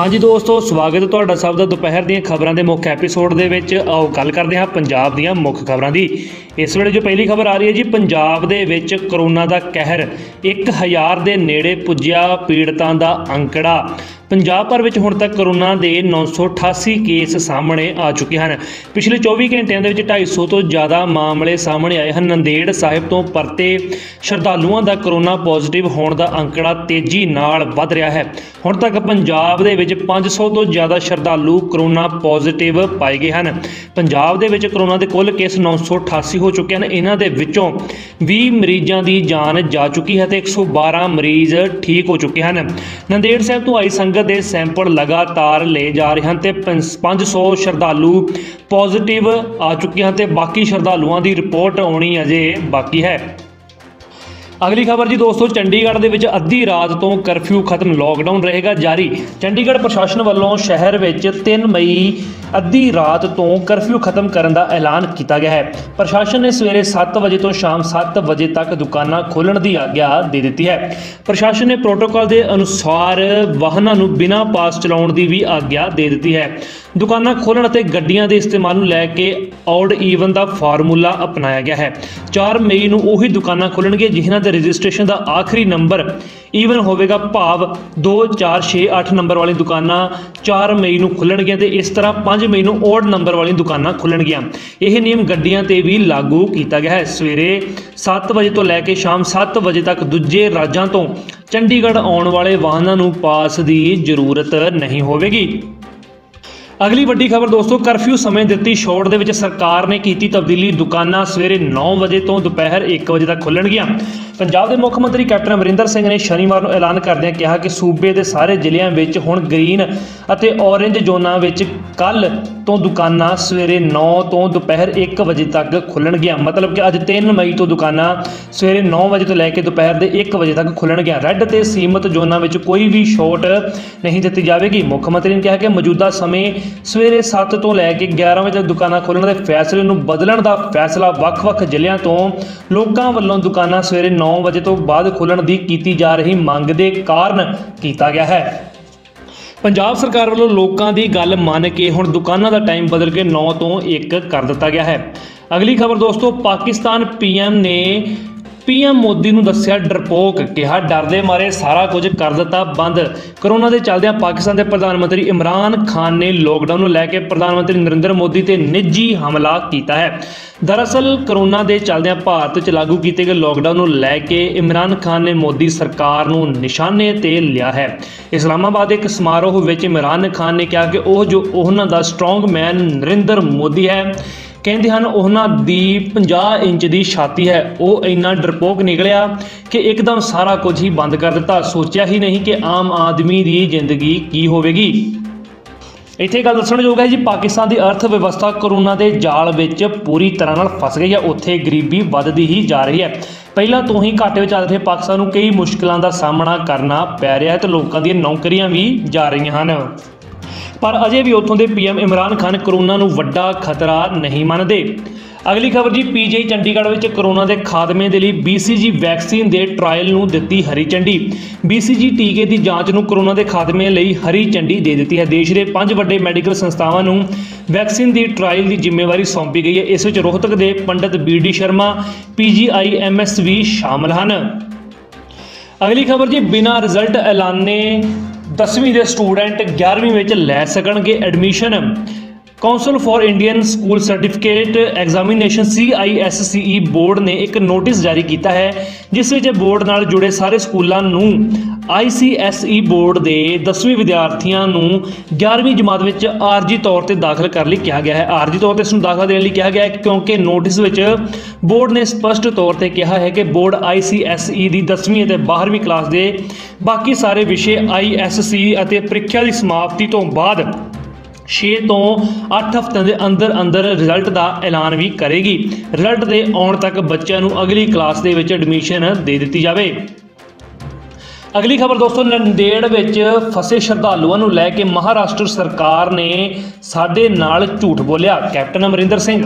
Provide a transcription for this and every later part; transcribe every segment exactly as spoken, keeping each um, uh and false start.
हाँ जी दोस्तों, स्वागत है तुहाडा सब दा दोपहर दीआं खबरां दे मुख्य एपीसोड दे विच। आओ गल करदे हां पंजाब दीआं मुख्य खबरां दी। इस वेले जो पहली खबर आ रही है जी, पंजाब दे विच करोना दा कहर, एक हज़ार दे नेड़े पुज्या पीड़तां दा अंकड़ा। पंजाब भर में हुण तक करोना के नौ सौ अठासी केस सामने आ चुके हैं। पिछले चौबीस घंटिया के ढाई सौ तो ज़्यादा मामले सामने आए हैं। नंदेड़ साहिब तो परते श्रद्धालुओं का करोना पॉजिटिव होने का अंकड़ा तेजी नाल वध रहा है। हुण तक पंजाब दे विच पाँच सौ तो ज़्यादा श्रद्धालु करोना पॉजिटिव पाए गए हैं। पंजाब दे विच करोना के कुल केस नौ सौ अठासी हो चुके हैं। इन्हां दे विच्चों बीस मरीजों की जान जा चुकी है, एक सौ बारह मरीज ठीक हो चुके हैं। नंदेड़ साहिब तो आई संगत दे सैंपल लगातार ले जा रहे हैं ते पाँच सौ श्रद्धालु पॉजिटिव आ चुके हैं ते बाकी श्रद्धालुओं की रिपोर्ट आनी अजे बाकी है। अगली खबर जी दोस्तों, चंडीगढ़ दे विच अद्धी रात तो करफ्यू खत्म, लॉकडाउन रहेगा जारी। चंडीगढ़ प्रशासन वालों शहर विच तीन मई अद्धी रात तो करफ्यू खत्म करने का ऐलान किया गया है। प्रशासन ने सवेरे सात बजे तो शाम सात बजे तक दुकानां खोलण की आग्या दे दी है। प्रशासन ने प्रोटोकॉल के अनुसार वाहनों को बिना पास चलाने की भी आग्या दे दी है। दुकानां खोलण ते गड्डियां दे इस्तेमाल नूं लै के ऑड ईवन का फार्मूला अपनाया गया है। चार मई नूं ओही दुकानां खोलणगे जिन्हां दे रजिस्ट्रेशन का आखिरी नंबर ईवन होवेगा, भाव दो चार छे अठ नंबर वाली दुकानां चार मई नूं खुलणगियां ते इस तरह पाँच मई नूं ऑड नंबर वाली दुकानां खुलणगियां। यह नियम गड्डियां ते भी लागू किया गया है। सवेरे सात बजे तो लैके शाम सात बजे तक दूजे राज्यां तो चंडीगढ़ आने वाले वाहनों नूं पास की जरूरत नहीं होगी। अगली वड्डी खबर दोस्तों, करफ्यू समय दिती छोड़ दे विच सरकार ने की तब्दीली। दुकानां सवेरे नौ बजे तो दोपहर एक बजे तक खुलणगियां। पंजाब के मुख्य मंत्री कैप्टन अमरिंदर सिंह ने शनिवार को ऐलान करदे कहा कि सूबे के सारे जिलों में हुण ग्रीन अते ऑरेंज जोनां विच कल तो दुकानां सवेरे नौ तो दोपहर एक बजे तक खुलणगियां। मतलब कि अज तीन मई तो दुकानां सवेरे नौ बजे तो लैके दोपहर के एक बजे तक खुलणगियां। रैड ते सीमित जोनां विच कोई भी छूट नहीं दित्ती जाएगी। मुख्यमंत्री ने कहा कि मौजूदा समय सवेरे सत्त तो लैके ग्यारह बजे तक दुकानां खोलण दे फैसले नूं बदलण दा फैसला वख-वख जिल़्यां तो लोकां वल्लों दुकानां सवेरे नौ बजे तो बाद खोलण दी कीती जा रही मंग दे कारण कीता गया है। पंजाब सरकार वालों लोगों की गल मन के हुण दुकानों का टाइम बदल के नौ तो एक कर दिता गया है। अगली खबर दोस्तों, पाकिस्तान पीएम ने पीएम मोदी नूं दस्सिया डरपोक, कहा डर दे मारे सारा कुछ कर दिता बंद। करोना के चलदे पाकिस्तान के प्रधानमंत्री इमरान खान ने लॉकडाउन नूं लैके प्रधानमंत्री नरेंद्र मोदी ते निजी हमला किया है। दरअसल करोना के चलदे भारत च लागू किए गए लॉकडाउन नूं लैके इमरान खान ने मोदी सरकार नूं निशाने ते लिया है। इस्लामाबाद एक समारोह विच इमरान खान ने कहा कि वह जो उन्हां दा स्ट्रोंग मैन नरेंद्र मोदी है, कहते हैं उन्हां दी पचास इंच की छाती है, वह इन्ना डरपोक निकलिया कि एकदम सारा कुछ ही बंद कर दिता, सोचा ही नहीं कि आम आदमी की जिंदगी की होगी। इत्थे गल दस्सणयोग है जी, पाकिस्तान की अर्थव्यवस्था करोना के जाल विच पूरी तरह नाल फस गई है। उत्थे गरीबी वधदी ही जा रही है। पहला तो ही घाटे में चल रहे पाकिस्तान नूं कई मुश्किलों का सामना करना पै रहा है तो लोगों दी नौकरियां भी जा रही हैं, पर अजे भी उत्थों के पीएम इमरान खान करोना नूं वड्डा खतरा नहीं मनदे। अगली खबर जी, पीजीआई चंडीगढ़ में करोना के खात्मे के लिए बीसीजी वैक्सीन के ट्रायल में दी हरी झंडी। बीसीजी टीके की जांच में करोना के खात्मे लिए हरी झंडी दे दी है। देश के पांच बड़े मैडिकल संस्थावां नूं वैक्सीन की ट्रायल की जिम्मेवारी सौंपी गई है। इस विच रोहतक के Pandit B D Sharma PGI M S भी शामिल हैं। अगली खबर जी, बिना रिजल्ट ऐलाने दसवीं के स्टूडेंट ग्यारहवीं में लै सकणगे admission. Council for Indian School Certificate Examination CISCE board ने एक नोटिस जारी किया है, जिस विच बोर्ड नाल जुड़े सारे स्कूलों नूं आईसीएसई बोर्ड के दसवीं विद्यार्थियों को ग्यारहवीं जमात में आरजी तौर पर दाखिल करने कहा गया है। आरजी तौर पर इसमें दाखिला देने कहा गया है क्योंकि नोटिस बोर्ड ने स्पष्ट तौर पर कहा है कि बोर्ड आईसीएसई की दसवीं और बारहवीं क्लास के बाकी सारे विषय आईएससी और परीक्षा की समाप्ति तो बाद छे तो अठ हफ्तों के अंदर अंदर रिजल्ट का ऐलान भी करेगी। रिजल्ट के आने तक बच्चों को अगली क्लास के विच एडमिशन दे दी जाए। अगली खबर दोस्तों, नंदेड़ में फसे श्रद्धालुओं को लैके महाराष्ट्र सरकार ने साडे नाल झूठ बोलिया। कैप्टन अमरिंदर सिंह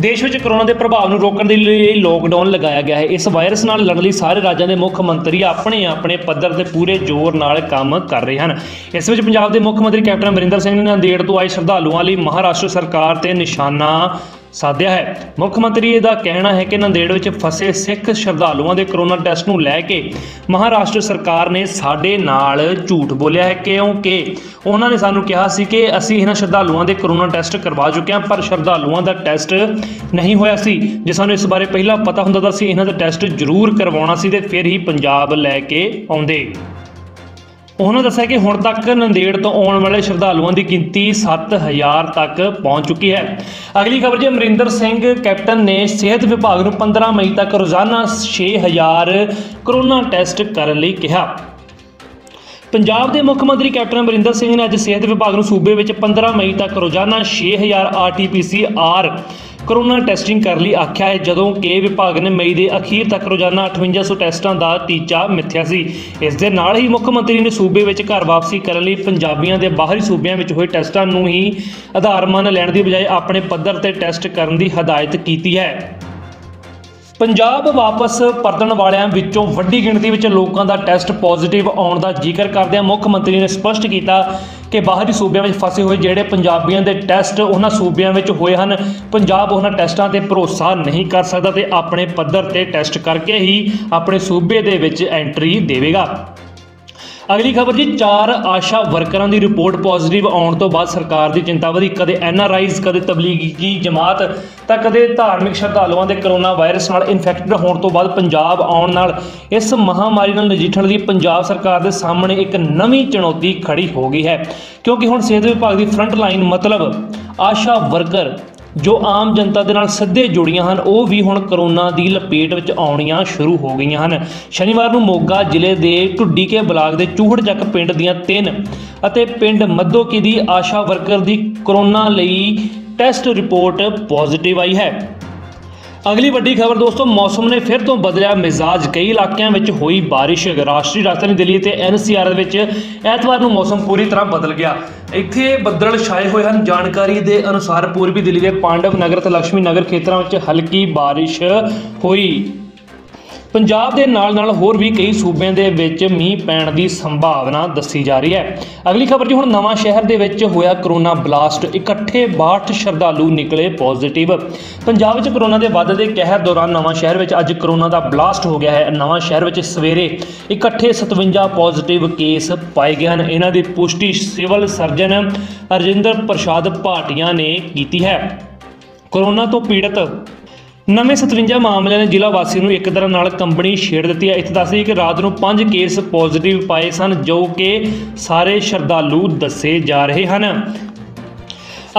ਦੇਸ਼ ਵਿੱਚ ਕਰੋਨਾ ਦੇ ਪ੍ਰਭਾਵ ਨੂੰ ਰੋਕਣ ਦੇ ਲਈ ਲੋਕਡਾਊਨ ਲਗਾਇਆ ਗਿਆ ਹੈ। ਇਸ ਵਾਇਰਸ ਨਾਲ ਲੜਨ ਲਈ ਸਾਰੇ ਰਾਜਾਂ ਦੇ ਮੁੱਖ ਮੰਤਰੀ ਆਪਣੇ ਆਪਣੇ ਪੱਧਰ ਤੇ ਪੂਰੇ ਜ਼ੋਰ ਨਾਲ ਕੰਮ ਕਰ ਰਹੇ ਹਨ। ਇਸ ਵਿੱਚ ਪੰਜਾਬ ਦੇ ਮੁੱਖ ਮੰਤਰੀ ਕੈਪਟਨ ਅਮਰਿੰਦਰ ਸਿੰਘ ਨੇ ਨਾਂਦੇੜ ਤੋਂ ਆਏ ਸ਼ਰਧਾਲੂਆਂ ਲਈ ਮਹਾਰਾਸ਼ਟਰ ਸਰਕਾਰ ਤੇ ਨਿਸ਼ਾਨਾ साध्या है। मुख्य मंत्री का कहना है कि नांदेड़ में फसे सिख श्रद्धालुओं के करोना टेस्ट को लैके महाराष्ट्र सरकार ने साडे नाल झूठ बोलिया है, क्योंकि उन्होंने सानू कहा सी कि असी इन्हां श्रद्धालुओं के करोना टेस्ट करवा चुके हैं, पर श्रद्धालुओं का टेस्ट नहीं होया सी। जे सानू इस बारे पहला पता हुंदा तां असीं इन्हां दा टेस्ट जरूर करवाउणा सी ते फिर ही पंजाब लैके आउंदे। उन्होंने दस्सिया कि हुण तक नांदेड़ तो आने वाले श्रद्धालुओं की गिनती सत्त हज़ार तक पहुँच चुकी है। अगली खबर जी, अमरिंदर सिंह कैप्टन ने सेहत विभाग को पंद्रह मई तक रोजाना छे हज़ार करोना टेस्ट करने लई कहा। पंजाब के मुख्य मंत्री कैप्टन अमरिंदर सिंह ने अज सेहत विभाग को सूबे में पंद्रह मई तक रोजाना छे हज़ार R T P C R corona testing करने लिए आख्या है, जदों के विभाग ने मई के अखीर तक रोजाना अठवंजा सौ टैसटां का टीचा मिथ्या सी। इस दे नाल ही मुख्यमंत्री ने सूबे में घर वापसी करने लिए पंजाबियों के बाहरी सूबे में हुए टैसटां नूं ही आधार मान लैण की बजाय अपने पद्धर ते टैसट करने की हदायत की है। पंजाब वापस परतण वालियां विच्चों वड्डी गिणती विच लोकां दा टैसट पॉजिटिव आउण दा जिक्र करदिआं मुख्य मंत्री ने स्पष्ट किया कि बाहरी सूबे में फसे हुए जिहड़े पंजाबियों के टैसट उन्हां सूबे में होए हन, पंजाब उन्हां टैसटां ते भरोसा नहीं कर सकदा ते अपने पद्धर ते टैसट करके ही अपने सूबे दे विच एंट्री देवेगा। अगली खबर जी, चार आशा वर्करां दी रिपोर्ट पॉजिटिव आने तो बाद सरकार दी चिंता वधी। कदे एन आर आईज़, कदे तबलीगी जमात तां कदे धार्मिक श्रद्धालुओं के करोना वायरस नाल इन्फैक्टेड होने तो बाद पंजाब आउण नाल इस महामारी नाल नजिठण लई पंजाब सरकार दे सामने एक नवीं चुनौती खड़ी हो गई है, क्योंकि हुण सेहत विभाग की फ्रंट लाइन मतलब आशा वर्कर जो आम जनता के नाल सीधे जुड़ियां हन वो भी हुण करोना की लपेट में आउणियां शुरू हो गई हैं। शनिवार नूं मोगा जिले के ढुडीके ब्लाक के चूहड़चक पिंड दीयां तीन अते पिंड मधोकीदी आशा वर्कर की करोना लई टैसट रिपोर्ट पॉजिटिव आई है। अगली वड्डी खबर दोस्तों, मौसम ने फिर तो बदलिया मिजाज, कई इलाकों में हुई बारिश। राष्ट्रीय राजधानी दिल्ली ते एन सी आर विच एतवार नूं मौसम पूरी तरह बदल गया। इत्थे बदल छाए हुए हैं। जानकारी के अनुसार पूर्वी दिल्ली के पांडव नगर ते लक्ष्मी नगर खेतरां विच हल्की बारिश हुई। पंजाब के नाल नाल होर भी कई सूबे दे विच मींह पैण की संभावना दसी जा रही है। अगली खबर जी, हुण नवा शहर दे विच होया करोना ब्लास्ट, इकट्ठे बासठ श्रद्धालू निकले पॉजिटिव। पंजाब विच करोना दे वाधे कहर दौरान नवा शहर विच अज करोना का ब्लास्ट हो गया है। नवा शहर विच सवेरे इकट्ठे सतवंजा पॉजिटिव केस पाए गए हैं। इन्हां दी पुष्टि सिविल सर्जन राजेंद्र प्रसाद भाटिया ने की है। करोना तो पीड़ित नवे सतवंजा मामलों ने जिला वासियों एक तरह नाल कंबनी छेड़ दी है। इत्थे दस दईए कि रात को पांच केस पॉजिटिव पाए सन, जो कि सारे श्रद्धालु दसे जा रहे हैं।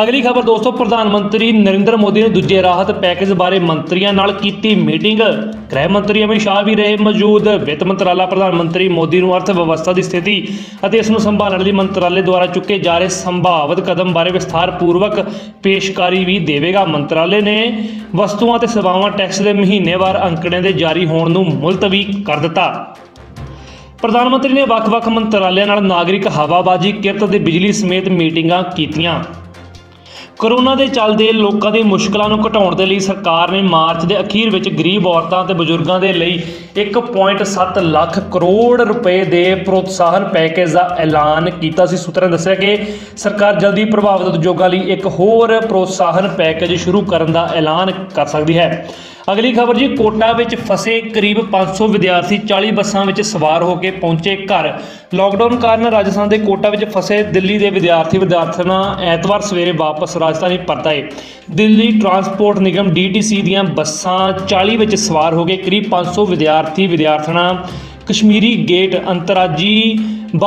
अगली खबर दोस्तों, प्रधानमंत्री नरेंद्र मोदी ने दूजे राहत पैकेज बारे मंत्रियों नाल कीती मीटिंग। गृह मंत्री अमित शाह भी रहे मौजूद। वित्त मंत्राला प्रधानमंत्री मोदी नूं अर्थ व्यवस्था की स्थिति अते इस नूं संभालण लई मंत्राले द्वारा चुके जा रहे संभावित कदम बारे विस्तारपूर्वक पेशकारी भी देवेगा। मंत्राले ने वस्तुआं ते सेवावां टैक्स के महीनेवार अंकड़े के जारी होण नूं मुलतवी कर दिता। प्रधानमंत्री ने वख-वख मंत्रालियां नाल नागरिक हवाबाजी, किरत ते बिजली समेत मीटिंगां कीतियां। कोरोना के चलते लोगों की मुश्किलों को घटाने के लिए सरकार ने मार्च के अखीर में गरीब औरतों ते बजुर्गों के लिए एक पॉइंट सत्त लाख करोड़ रुपए के प्रोत्साहन पैकेज का ऐलान किया। सूत्रों ने दस्सिया कि सरकार जल्दी प्रभावित उद्योगों लिए एक होर प्रोत्साहन पैकेज शुरू करने का ऐलान कर सकती है। अगली खबर जी, कोटा में फसे करीब पाँच सौ विद्यार्थी चालीस बसों में सवार होकर पहुंचे घर। लॉकडाउन कारण राजस्थान के कोटा में फसे दिल्ली के विद्यार्थी विद्यार्थियों ऐतवार सवेरे वापस राजधानी परत आए। दिल्ली ट्रांसपोर्ट निगम डी टी सी दीयां बसां चालीस में सवार होकर करीब पाँच सौ विद्यार्थी विद्यार्थियों कश्मीरी गेट अंतर्राजी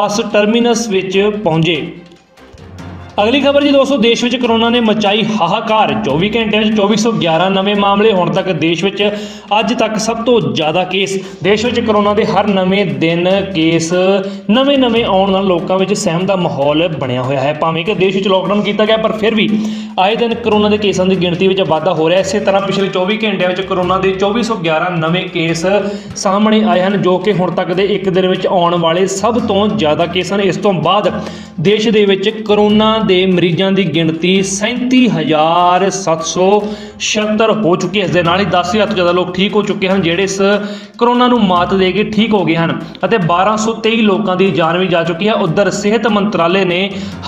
बस टर्मीनस पहुंचे। अगली खबर जी दोस्तों, देश में करोना ने मचाई हाहाकार। चौबीस घंटे में चौबीस सौ ग्यारह नवे मामले होने तक देश में अज तक सब तो ज़्यादा केस। देश में करोना के हर नवें दिन केस नवे नवे आने लोगों में सहम का माहौल बनया हुआ है। भावें कि देश में लॉकडाउन किया गया, पर फिर भी आए दिन करोना के केसों की गिनती में वाधा हो रहा है। इस तरह पिछले चौबीस घंटे में करोना के चौबीस सौ ग्यारह नवे केस सामने आए हैं, जो कि हुण तक के एक दिन में आने वाले सब तो ज़्यादा केस हैं। इस तो बाद देश के करोना ਦੇ ਮਰੀਜ਼ਾਂ ਦੀ ਗਿਣਤੀ सैंतीस हज़ार सात सौ छिहत्तर ਹੋ ਚੁੱਕੀ ਹੈ। ਇਸ ਦੇ ਨਾਲ ਹੀ दस हज़ार ਤੋਂ ਜ਼ਿਆਦਾ ਲੋਕ ਠੀਕ ਹੋ ਚੁੱਕੇ ਹਨ ਜਿਹੜੇ ਇਸ कोरोना ਨੂੰ ਮਾਤ ਦੇ ਕੇ ਠੀਕ ਹੋ ਗਏ ਹਨ ਅਤੇ बारह सौ तेईस ਲੋਕਾਂ ਦੀ ਜਾਨ ਵੀ ਜਾ ਚੁੱਕੀ ਹੈ। ਉਧਰ ਸਿਹਤ ਮੰਤਰਾਲੇ ਨੇ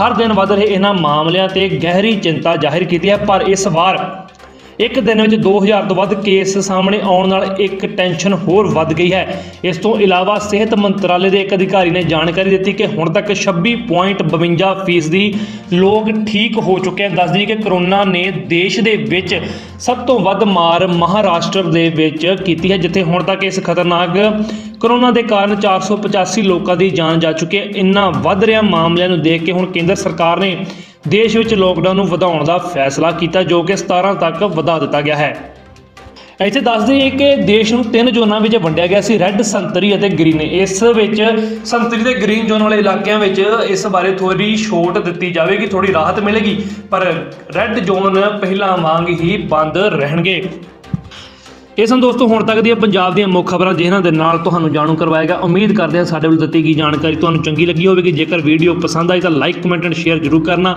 ਹਰ ਦਿਨ ਵੱਧ ਰਹੇ ਇਹਨਾਂ ਮਾਮਲਿਆਂ ਤੇ ਗਹਿਰੀ ਚਿੰਤਾ ਜ਼ਾਹਿਰ ਕੀਤੀ ਹੈ, ਪਰ ਇਸ ਵਾਰ एक दिन में दो हज़ार तो वध केस सामने आने नाल एक टेंशन होर वध गई है। इस तो इलावा सेहत मंत्रालय के एक अधिकारी ने जानकारी दी कि हुण तक छब्बी पॉइंट बवंजा फीसदी लोग ठीक हो चुके हैं। दस दी कि करोना ने देश दे विच सब तो वध मार महाराष्ट्र दे विच कीती है, जिथे हुण तक इस खतरनाक कोरोना के कारण चार सौ पचासी लोगों की जान जा चुकी है। इन्ना वध रहा मामलों को देख के हुण केंद्र सरकार ने देश में लॉकडाउन वधाउण का फैसला किया जो कि सतारह तक वधा दिता गया है। इत्थे दस दईए कि देश में तीन जोनां में वंडिया गया सी, रैड संतरी और ग्रीन। इस विच संतरी ते ग्रीन जोन वाले इलाकों में इस बारे थोड़ी छूट दी जाएगी, थोड़ी राहत मिलेगी, पर रैड जोन पहला वांग ही बंद रहणगे। ये सन दोस्तों हुण तक दी पंजाब दी मुख्य खबरां जिन्हां दे नाल तुहानूं जाणू करवाया गया। उम्मीद करते हैं साडे वल दित्ती गई जानकारी तुहानूं चंगी लगी होवेगी। जेकर वीडियो पसंद आई तो लाइक कमेंट एंड शेयर जरूर करना,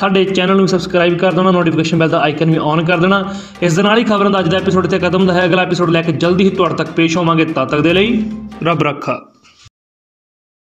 साडे चैनल नूं सबसक्राइब कर देना, नोटिफिकेशन बैल दा आइकन भी ऑन कर देना। इस दे नाल ही खबरां दा अज दा एपीसोड इत्थे खत्म होंदा है। अगला एपीसोड लैके जल्दी ही तुहाडे तक पेश होवांगे। तद तक दे लई रब रखा।